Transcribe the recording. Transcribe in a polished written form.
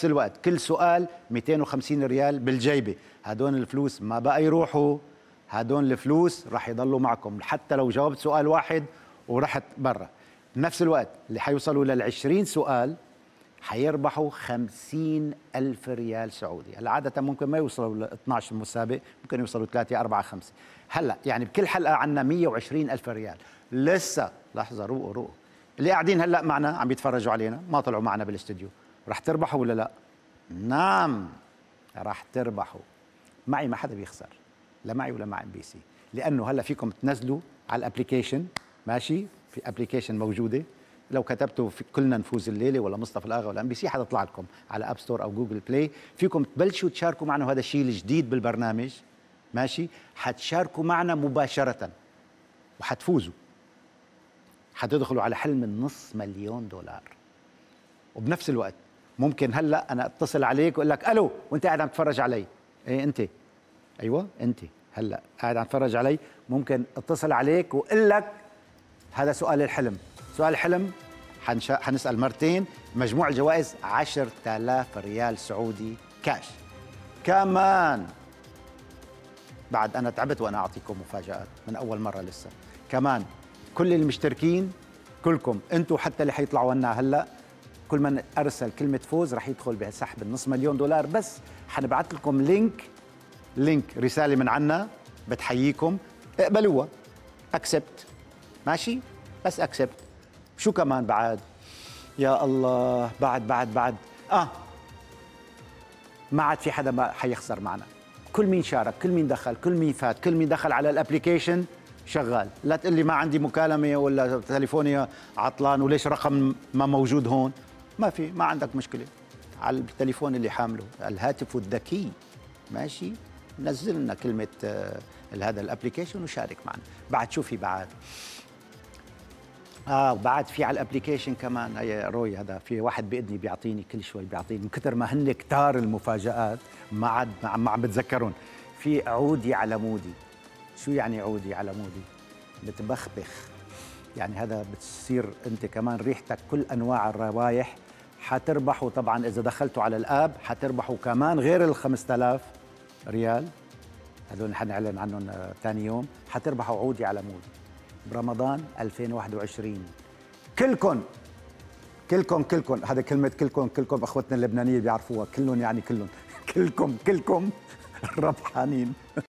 نفس الوقت كل سؤال 250 ريال بالجيبه، هدول الفلوس ما بقى يروحوا، هدول الفلوس رح يضلوا معكم حتى لو جاوبت سؤال واحد ورحت برا. بنفس الوقت اللي حيوصلوا لل20 سؤال حيربحوا 50,000 ريال سعودي. هلا عادة ممكن ما يوصلوا ل 12 مسابق، ممكن يوصلوا 3 4 5. هلا يعني بكل حلقة عندنا 120,000 ريال. لسه لحظة، روقوا اللي قاعدين هلا معنا عم بيتفرجوا علينا، ما طلعوا معنا بالاستديو، رح تربحوا ولا لا؟ نعم رح تربحوا. معي ما حدا بيخسر، لا معي ولا مع MBC، لأنه هلا فيكم تنزلوا على الابلكيشن، ماشي؟ في ابلكيشن موجودة، لو كتبتوا في كلنا نفوز الليله ولا مصطفى الأغا ولا MBC حتطلع لكم على اب ستور او جوجل بلاي. فيكم تبلشوا تشاركوا معنا، وهذا الشيء الجديد بالبرنامج، ماشي؟ حتشاركوا معنا مباشره وحتفوزوا، حتدخلوا على حلم $500,000. وبنفس الوقت ممكن هلا انا اتصل عليك واقول لك الو وانت قاعد عم تتفرج علي، ايه انت، ايوه انت هلا قاعد عم تتفرج علي، ممكن اتصل عليك واقول لك هذا سؤال الحلم. سؤال الحلم حنسأل مرتين، مجموع الجوائز 10,000 ريال سعودي كاش. كمان بعد أنا تعبت وأنا أعطيكم مفاجآت من أول مرة لسه، كمان كل المشتركين كلكم أنتوا حتى اللي حيطلعوا لنا هلأ، كل من أرسل كلمة فوز رح يدخل بسحب $500,000. بس حنبعث لكم لينك رسالة من عنا بتحييكم، اقبلوها، أكسبت، ماشي؟ بس اكسبت. شو كمان بعد؟ يا الله، بعد ما عاد في حدا ما حيخسر معنا. كل مين شارك، كل مين دخل، كل مين فات، كل مين دخل على الابلكيشن شغال. لا تقول لي ما عندي مكالمه ولا تليفوني عطلان وليش رقم ما موجود هون. ما في، ما عندك مشكله، على التليفون اللي حامله الهاتف الذكي، ماشي؟ نزل لنا كلمه هذا الابلكيشن وشارك معنا. بعد شو في بعد؟ وبعد في على الابلكيشن كمان يا روي، هذا في واحد باذني بيعطيني كل شوي، بيعطيني من كثر ما هن كتار المفاجآت ما عاد ما عم بتذكرهم. في عودي على مودي. شو يعني عودي على مودي؟ بتبخبخ، يعني هذا بتصير انت كمان ريحتك كل انواع الروايح. حتربحوا طبعا اذا دخلتوا على الاب، حتربحوا كمان غير ال 5000 ريال هذول حنعلن عنهم ثاني يوم، حتربحوا عودي على مودي برمضان 2021. كلكم، هذا كلمة كلكم اخوتنا اللبنانية بيعرفوها، كلهم يعني كلهم كلكم الربحانين.